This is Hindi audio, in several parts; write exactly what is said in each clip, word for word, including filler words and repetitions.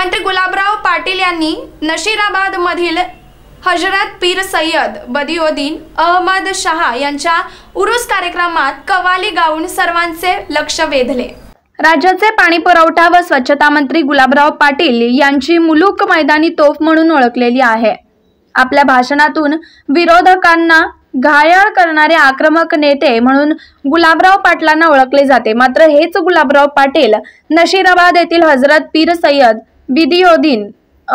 मंत्री गुलाबराव पाटील यांनी नशिराबाद मधील हजरत पीर सय्यद बदियोदिन अहमद शाह यांच्या उरूस कार्यक्रमात कवाली गाऊन सर्वांचे लक्ष वेधले। राज्याचे पाणी पुरवठा व स्वच्छता मंत्री गुलाबराव पाटील यांची मुलूक मैदानी तोफ म्हणून ओळखलेली आहे। आपल्या भाषणातून विरोधकांना घायल करणारे आक्रमक नेते म्हणून गुलाबराव पाटलांना ओळखले जाते। मात्र हेच गुलाबराव पाटील नशिराबाद येथील हजरत पीर सय्यद बदियोदिन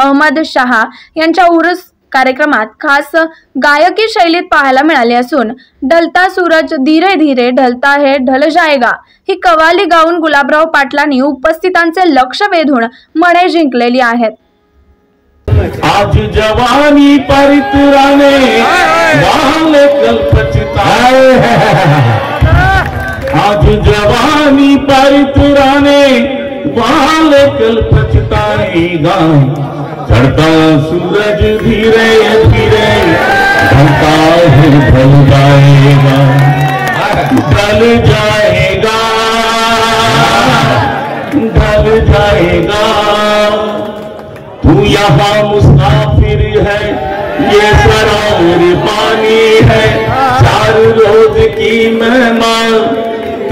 अहमद शाह यांच्या उरूस कार्यक्रमात खास गायकी शैलीत पाहायला मिळाले असून ढलता सूरज धीरे धीरे ढलता है ढल जाएगा ही कवाली गाऊन गुलाबराव पाटलांनी उपस्थितांचे लक्ष वेधून मने जिंकलेली आहेत। आज जवानी पर तुराने वाले कल पछताए हैं, आज जवानी पर तुराने वाले कल पछताएगा। चढ़ता सूरज धीरे धीरे ढलता है ढल जाएगा ढल जाएगा ढल जाएगा। तू यहाँ मुसाफिर है ये सरार पानी है, चार रोज की मेहमान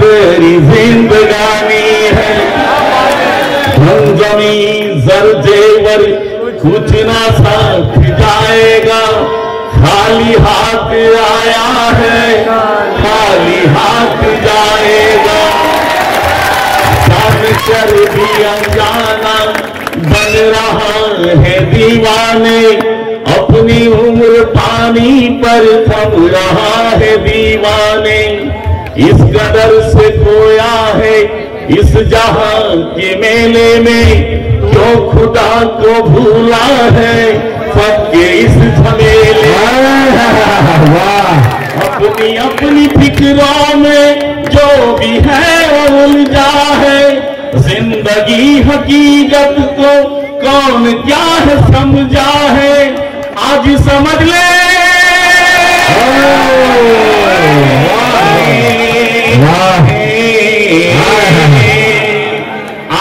तेरी जिंदगानी है। रंजनी जरजेवर कुछ ना साथ जाएगा, खाली हाथ आया है खाली हाथ जाएगा। सर भी अनजाना बन रहा है दीवाने, अपनी उम्र पानी पर थम रहा है दीवाने। इस कदर से खोया है इस जहां के मेले में, क्यों खुदा को भूला है सबके इस झमेले। अपनी अपनी फिक्रों में जो भी है उलझा है, जिंदगी हकीकत को कौन क्या है समझा है। आज समझ ले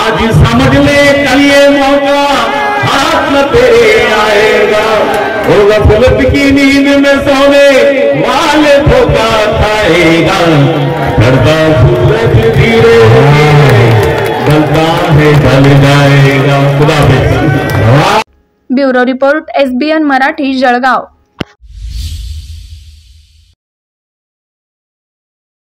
आज समझ ले कल ये मौका हाथ न तेरे आएगा। होगा गफलत की नींद में सोने वाले धोखा खाएगा। करता सूरज धीरे ढलता है ढल जाएगा। Bureau report SBN Marathi Jalgaon.